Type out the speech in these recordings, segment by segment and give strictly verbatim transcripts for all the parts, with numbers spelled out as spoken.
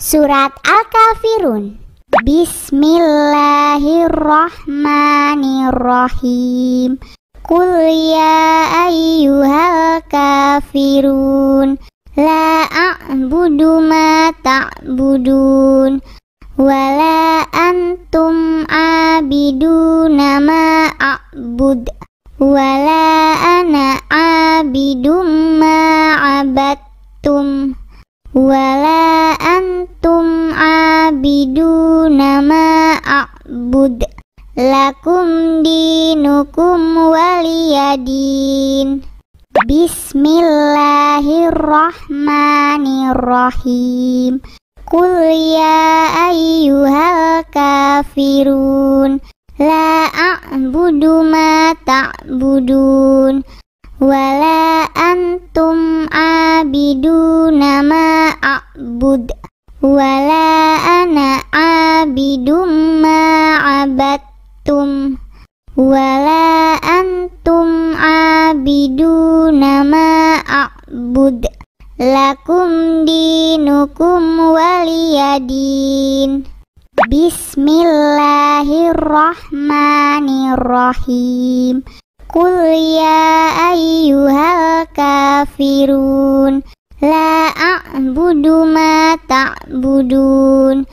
Surat Al-Kafirun. Bismillahirrahmanirrahim. Qul ya ayyuhal kafirun, la a'budu ma ta'budun, wa la antum abiduna ma a'bud, wa la ana abidum ma abadtum, wala antum abiduna ma a'bud, lakum dinukum waliyadin. Bismillahirrahmanirrahim. Qul ya ayyuhal kafirun, la a'budu ma ta'budun, wala antum abiduna ma a'bud, wala ana abidum ma abadtum, wala antum abiduna ma a'bud, lakum dinukum waliyadin. Bismillahirrahmanirrahim. Qul ya ayyuhal kafirun, la a'budu ma ta'budun,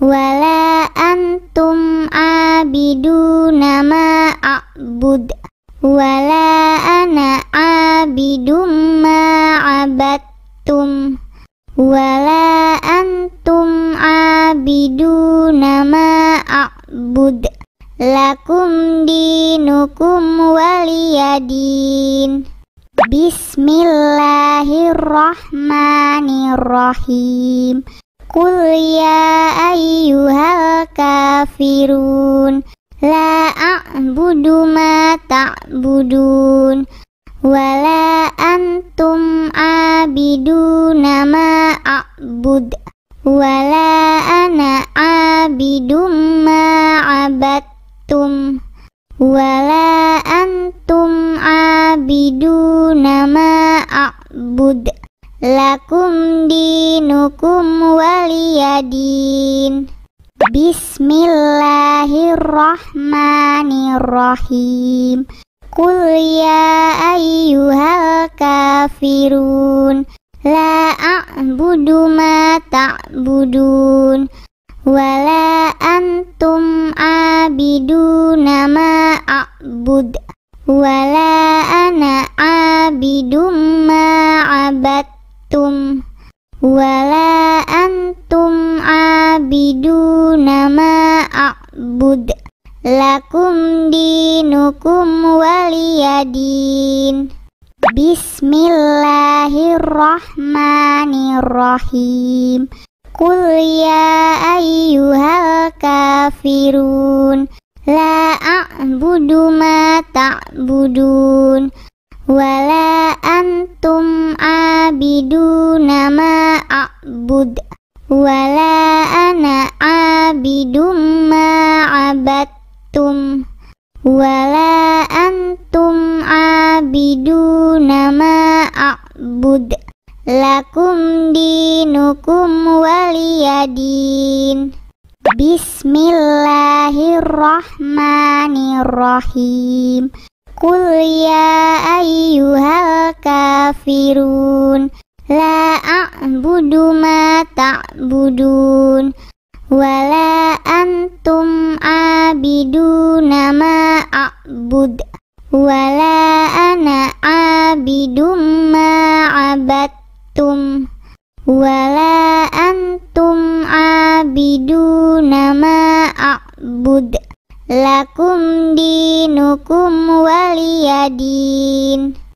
wa la antum abiduna ma a'bud, wa la ana abidum ma abadtum, wa la antum abiduna ma a'bud, lakum dinukum waliyadin. Bismillahirrahmanirrahim. Qul ya ayyuhal kafirun, la a'budu ma ta'budun, wa la antum abiduna ma a'bud, wa la ana abidum ma abadtum, wala antum abiduna ma a'bud, lakum dinukum waliyadin. Bismillahirrahmanirrahim. Qul ya ayyuhal kafirun, la a'budu ma ta'budun, wala antum abiduna ma a'bud, wala ana abidum ma abadtum, wala antum abiduna ma a'bud, lakum dinukum waliyadin. Bismillahirrahmanirrahim. Qul ya ayyuhal kafirun, la a'budu ma ta'budun, wa la antum abiduna ma a'bud, wa la ana abidum ma abadtum, wa la antum abiduna ma a'bud, lakum dinukum waliyadin. Bismillahirrahmanirrahim. Qul ya ayyuhal kafirun, la a'budu ma ta'budun, wa la antum abiduna ma a'bud, wa la ana abidum ma abad, wala antum abiduna ma a'bud, lakum dinukum waliyadin.